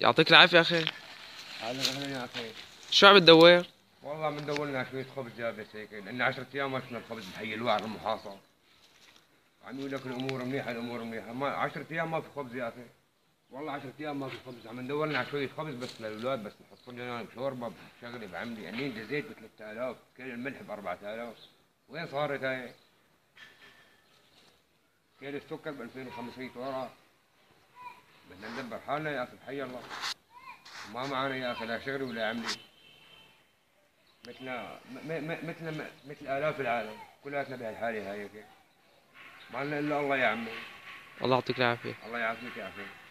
يعطيك العافيه يا اخي. يا اخي شو عم تدور؟ والله بندور لنا شويه خبز يا بيت، لنا 10 ايام ما شفنا الخبز بحي الوعر المحاصر. عم يقول لك الامور منيحه، الامور منيحه، ما 10 ايام ما في خبز يا اخي. والله 10 ايام ما في خبز، عم ندور لنا شويه خبز بس للاولاد، بس نحط لنا شوربه بشغله بعملي، عندنا زيت ب 3000، كيلو الملح ب 4000، وين صارت هاي؟ كيلو السكر ب 2500 ورقه. بدنا ندبر حالنا يا اخي بحي الله. ما معنا يا اخي لا شغل ولا عملي. مثل آلاف العالم كلياتنا بهالحاله هاي، ما لنا الا الله يا عمي. الله يعطيك العافيه. الله يعافيك يا اخي.